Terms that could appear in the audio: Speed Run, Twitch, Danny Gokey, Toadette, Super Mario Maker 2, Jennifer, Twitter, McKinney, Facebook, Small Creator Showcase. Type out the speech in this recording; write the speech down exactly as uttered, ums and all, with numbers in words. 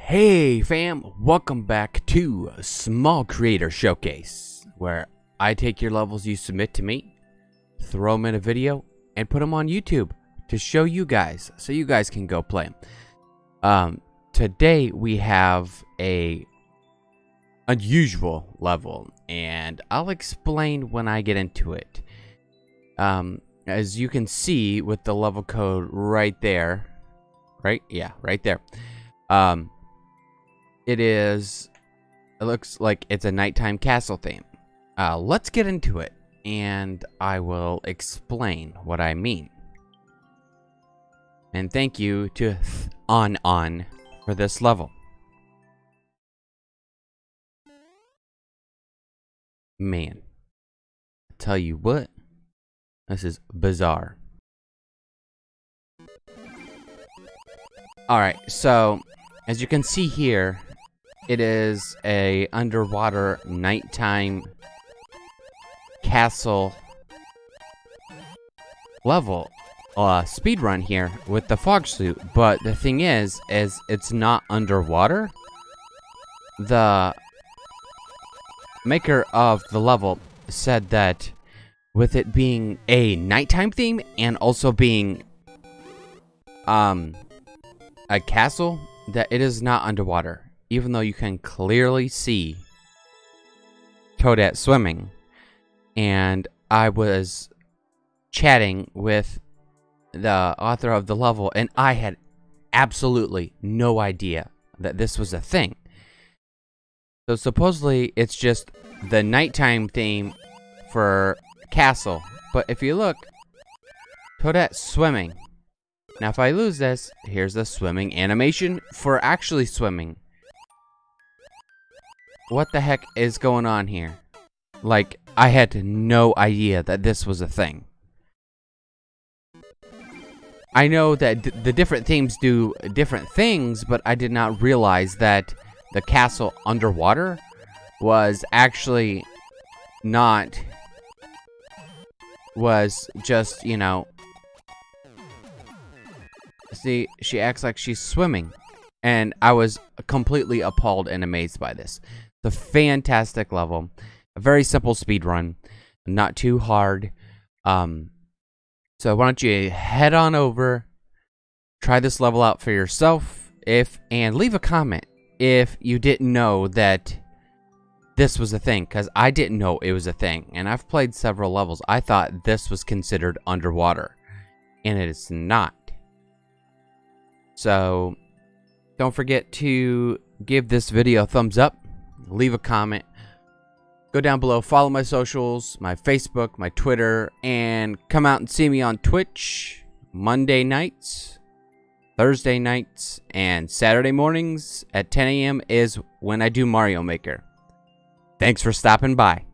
Hey fam, welcome back to Small Creator Showcase, where I take your levels you submit to me, throw them in a video, and put them on YouTube to show you guys, so you guys can go play them. Um, today we have a unusual level, and I'll explain when I get into it. Um, as you can see with the level code right there, right? Yeah, right there. Um, it is, it looks like it's a nighttime castle theme. Uh, let's get into it, and I will explain what I mean. And thank you to On On for this level. Man, I tell you what, this is bizarre. Alright, so as you can see here, it is a underwater nighttime castle level uh, speedrun here with the fog suit, but the thing is, is it's not underwater. The maker of the level said that with it being a nighttime theme and also being um, a castle, that it is not underwater, even though you can clearly see Toadette swimming. And I was chatting with the author of the level, and I had absolutely no idea that this was a thing. So supposedly it's just the nighttime theme for castle, but if you look, Toadette swimming. Now if I lose this, here's the swimming animation for actually swimming. What the heck is going on here? Like, I had no idea that this was a thing. I know that d the different themes do different things, but I did not realize that the castle underwater was actually not, was just, you know, see, she acts like she's swimming, and I was completely appalled and amazed by this. The fantastic level, a very simple speed run, not too hard. Um, so why don't you head on over, try this level out for yourself, if and leave a comment if you didn't know that this was a thing, because I didn't know it was a thing, and I've played several levels. I thought this was considered underwater, and it is not. So don't forget to give this video a thumbs up, leave a comment, go down below, follow my socials, my Facebook, my Twitter, and come out and see me on Twitch Monday nights, Thursday nights, and Saturday mornings at ten A M is when I do Mario Maker. Thanks for stopping by.